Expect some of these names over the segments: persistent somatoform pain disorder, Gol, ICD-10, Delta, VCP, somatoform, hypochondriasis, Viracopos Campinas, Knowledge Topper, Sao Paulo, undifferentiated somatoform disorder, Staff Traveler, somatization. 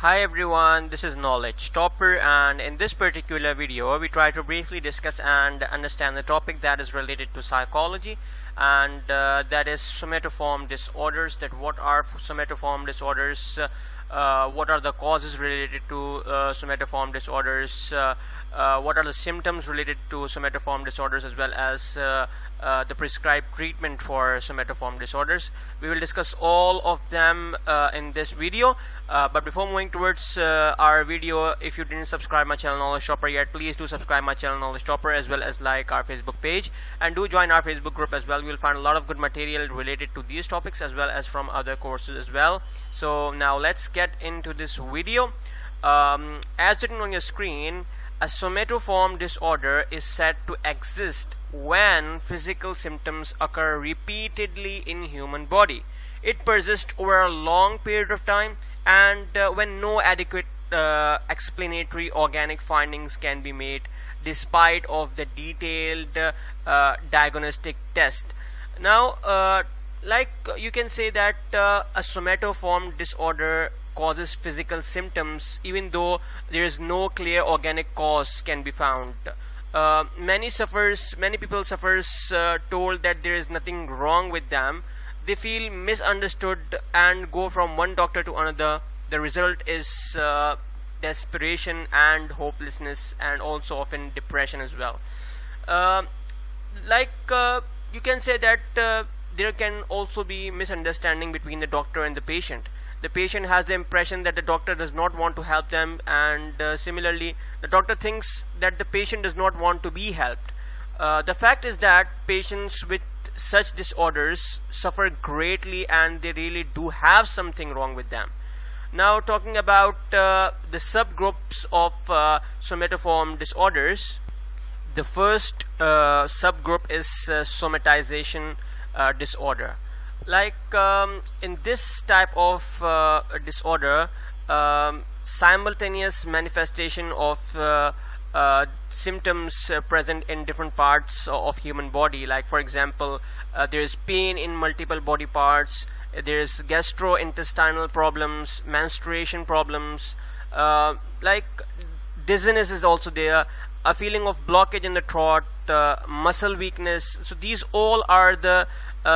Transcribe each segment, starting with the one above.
Hi everyone, this is Knowledge Topper, and in this particular video we try to briefly discuss and understand the topic that is related to psychology, and that is somatoform disorders. That what are somatoform disorders, what are the causes related to somatoform disorders, what are the symptoms related to somatoform disorders, as well as the prescribed treatment for somatoform disorders. We will discuss all of them in this video, but before moving towards our video, if you didn't subscribe my channel Knowledge Topper yet, please do subscribe my channel Knowledge Topper, as well as like our Facebook page, and do join our Facebook group as well. You'll find a lot of good material related to these topics, as well as from other courses as well. So now let's get into this video. As written on your screen, a somatoform disorder is said to exist when physical symptoms occur repeatedly in human body. It persists over a long period of time, and when no adequate explanatory organic findings can be made despite of the detailed diagnostic test. Now like you can say that a somatoform disorder causes physical symptoms even though there is no clear organic cause can be found. Many people suffers told that there is nothing wrong with them. They feel misunderstood and go from one doctor to another. The result is desperation and hopelessness, and also often depression as well. You can say that there can also be misunderstanding between the doctor and the patient. The patient has the impression that the doctor does not want to help them, and similarly the doctor thinks that the patient does not want to be helped. The fact is that patients with such disorders suffer greatly, and they really do have something wrong with them. Now talking about the subgroups of somatoform disorders, the first subgroup is somatization disorder. Like in this type of disorder, simultaneous manifestation of symptoms present in different parts of human body. Like for example, there is pain in multiple body parts, there is gastrointestinal problems, menstruation problems, dizziness is also there, a feeling of blockage in the throat, muscle weakness. So these all are the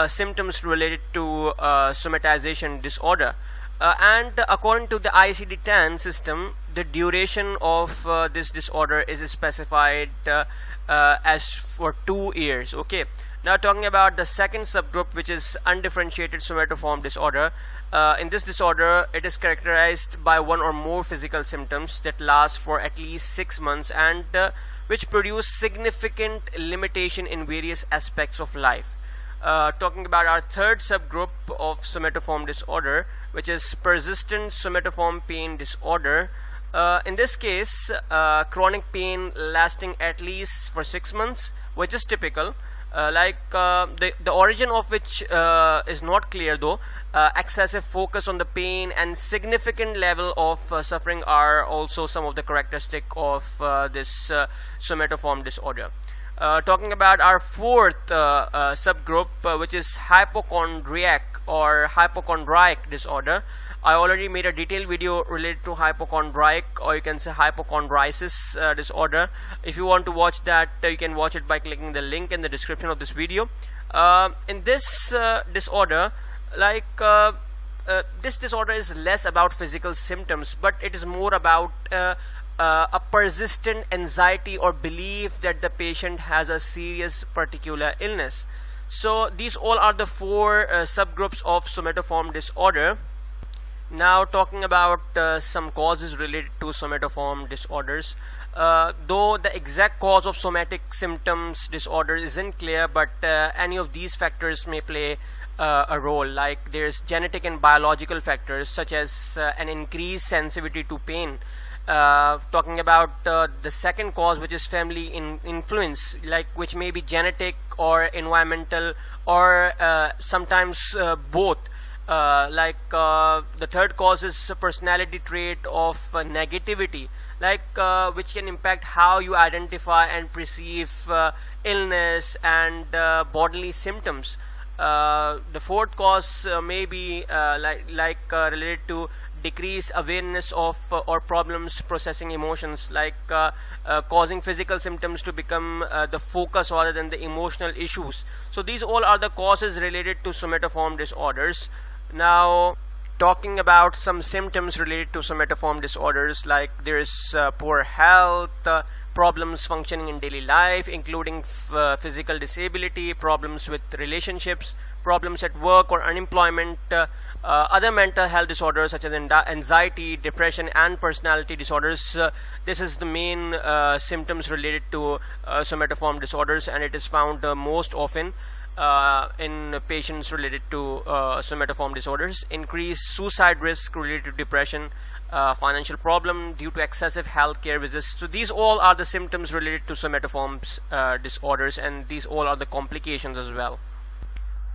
symptoms related to somatization disorder. And according to the ICD-10 system, the duration of this disorder is specified as for 2 years. Okay. Now talking about the second subgroup, which is undifferentiated somatoform disorder. In this disorder, it is characterized by one or more physical symptoms that last for at least 6 months, and which produce significant limitation in various aspects of life. Talking about our third subgroup of somatoform disorder, which is persistent somatoform pain disorder. In this case, chronic pain lasting at least for 6 months, which is typical. The origin of which is not clear though. Excessive focus on the pain and significant level of suffering are also some of the characteristic of this somatoform disorder. Talking about our fourth subgroup, which is hypochondriac disorder. I already made a detailed video related to hypochondriac, or you can say hypochondriasis disorder. If you want to watch that, you can watch it by clicking the link in the description of this video. In this disorder, this disorder is less about physical symptoms, but it is more about a persistent anxiety or belief that the patient has a serious particular illness. So these all are the four subgroups of somatoform disorder. Now talking about some causes related to somatoform disorders. Though the exact cause of somatic symptoms disorder isn't clear, but any of these factors may play a role. Like there's genetic and biological factors, such as an increased sensitivity to pain. Talking about the second cause, which is family influence, like which may be genetic or environmental, or sometimes both. The third cause is a personality trait of negativity, which can impact how you identify and perceive illness and bodily symptoms. The fourth cause may be related to decreased awareness of or problems processing emotions, like causing physical symptoms to become the focus rather than the emotional issues. So these all are the causes related to somatoform disorders. Now, talking about some symptoms related to somatoform disorders, like there is poor health, problems functioning in daily life, including physical disability, problems with relationships, problems at work or unemployment, other mental health disorders such as anxiety, depression, and personality disorders. This is the main symptoms related to somatoform disorders, and it is found most often in patients related to somatoform disorders. Increased suicide risk related to depression, financial problem due to excessive healthcare visits. So these all are the symptoms related to somatoform disorders, and these all are the complications as well.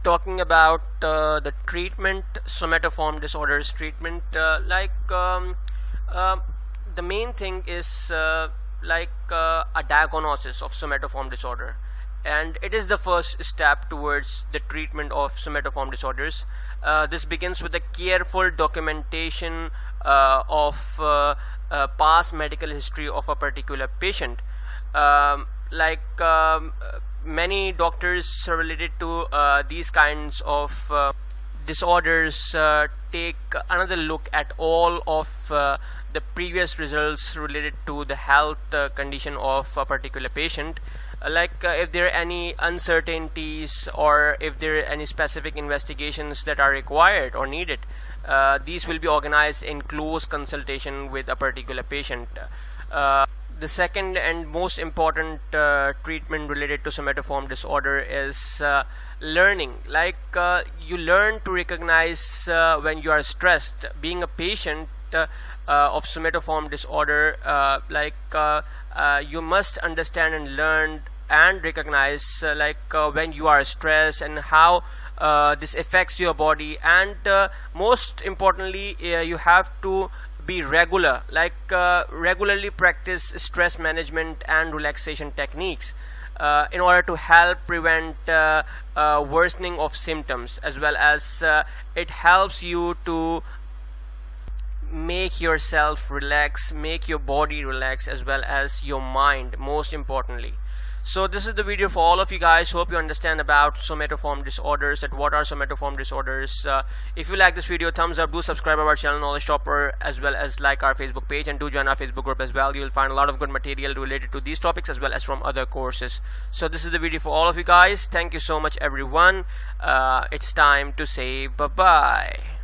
Talking about the treatment, somatoform disorders treatment, the main thing is a diagnosis of somatoform disorder, and it is the first step towards the treatment of somatoform disorders. This begins with a careful documentation of past medical history of a particular patient. Many doctors related to these kinds of disorders take another look at all of the previous results related to the health condition of a particular patient. If there are any uncertainties or if there are any specific investigations that are required or needed, these will be organized in close consultation with a particular patient. The second and most important treatment related to somatoform disorder is learning. You learn to recognize when you are stressed. Being a patient of somatoform disorder, you must understand and learn and recognize when you are stressed and how this affects your body, and most importantly you have to be regular, regularly practice stress management and relaxation techniques in order to help prevent worsening of symptoms, as well as it helps you to make yourself relax, make your body relax, as well as your mind, most importantly. So this is the video for all of you guys. Hope you understand about somatoform disorders, that what are somatoform disorders. If you like this video, thumbs up, do subscribe to our channel Knowledge Topper, as well as like our Facebook page, and do join our Facebook group as well. You will find a lot of good material related to these topics as well as from other courses. So this is the video for all of you guys. Thank you so much everyone. It's time to say bye-bye.